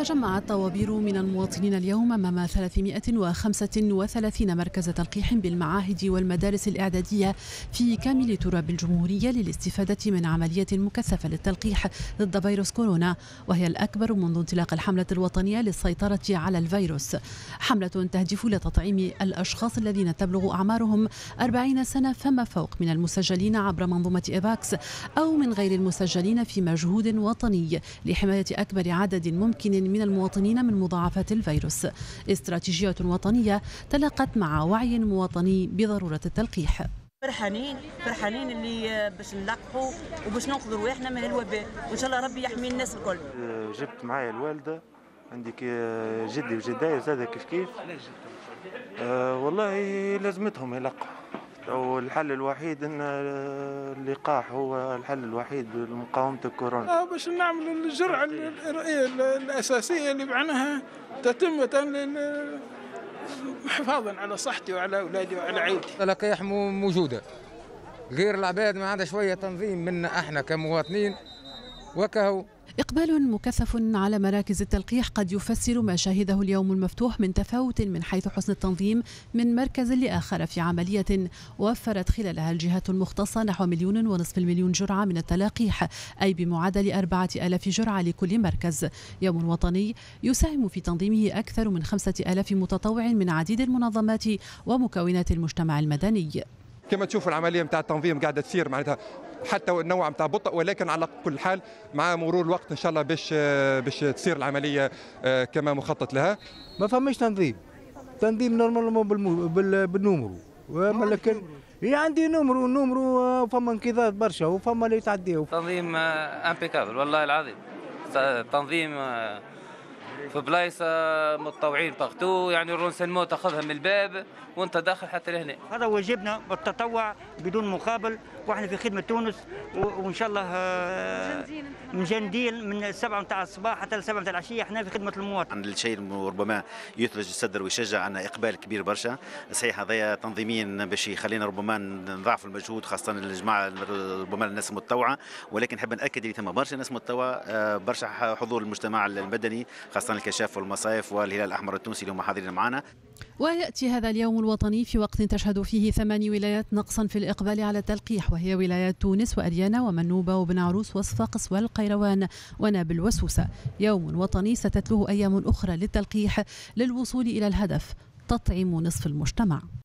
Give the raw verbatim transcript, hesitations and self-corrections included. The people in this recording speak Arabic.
تجمعت طوابير من المواطنين اليوم أمام ثلاثمائة وخمسة وثلاثين مركز تلقيح بالمعاهد والمدارس الإعدادية في كامل تراب الجمهورية للاستفادة من عملية مكثفة للتلقيح ضد فيروس كورونا، وهي الأكبر منذ انطلاق الحملة الوطنية للسيطرة على الفيروس. حملة تهدف إلى تطعيم الأشخاص الذين تبلغ أعمارهم أربعين سنة فما فوق من المسجلين عبر منظومة إيفاكس أو من غير المسجلين في مجهود وطني لحماية أكبر عدد ممكن من المواطنين من مضاعفات الفيروس. استراتيجية وطنية تلاقت مع وعي مواطني بضرورة التلقيح. فرحانين فرحانين اللي باش نلقحوا وباش ننقذوا رواحنا من الوباء، وان شاء الله ربي يحمي الناس الكل. جبت معايا الوالده، عندي جدي وجدايا زاد كيف كيف. أه والله لازمتهم يلقحوا، والحل الوحيد ان اللقاح هو الحل الوحيد لمقاومه الكورونا. باش نعملوا الجرعه الاساسيه اللي معناها تتم حفاظا على صحتي وعلى اولادي وعلى عائلتي. تلقيح موجوده، غير العباد ما عندها شويه تنظيم منا احنا كمواطنين وكهو. إقبال مكثف على مراكز التلقيح قد يفسر ما شهده اليوم المفتوح من تفاوت من حيث حسن التنظيم من مركز لآخر في عملية وفرت خلالها الجهات المختصة نحو مليون ونصف المليون جرعة من التلقيح، أي بمعدل أربعة آلاف جرعة لكل مركز. يوم وطني يساهم في تنظيمه أكثر من خمسة آلاف متطوع من عديد المنظمات ومكونات المجتمع المدني. كما تشوف العملية متاع التنظيم قاعدة تسير معناتها حتى النوع نتاع بطء، ولكن على كل حال مع مرور الوقت ان شاء الله باش باش تصير العمليه كما مخطط لها. ما فماش تنظيم، تنظيم نورمال بالنمرو، ولكن هي عندي نمرو نمرو فما انكذاب برشا وفما اللي يتعداو. تنظيم امبيكابل والله العظيم، تنظيم في بلايصه متطوعين باغتو، يعني الرونسينمون تاخذها من الباب وانت داخل حتى لهنا. هذا واجبنا بالتطوع بدون مقابل، واحنا في خدمه تونس، وان شاء الله مجندين من السبعه نتاع الصباح حتى السبعه نتاع العشيه احنا في خدمه المواطن. الشيء ربما يثلج الصدر ويشجع عنا اقبال كبير برشا، صحيح هذايا تنظيميا باش يخلينا ربما نضاعفوا المجهود خاصه الجماعه ربما الناس المتطوعه، ولكن نحب ناكد اللي ثم برشا ناس متطوعه، برشا حضور المجتمع المدني خاصة الكشاف والمصايف والهلال الأحمر التونسي اللي هم حاضرين معنا. ويأتي هذا اليوم الوطني في وقت تشهد فيه ثماني ولايات نقصا في الإقبال على التلقيح، وهي ولايات تونس وأديانة ومنوبة وبن عروس وصفاقس والقيروان ونابل وسوسة. يوم وطني ستتلوه أيام أخرى للتلقيح للوصول إلى الهدف، تطعيم نصف المجتمع.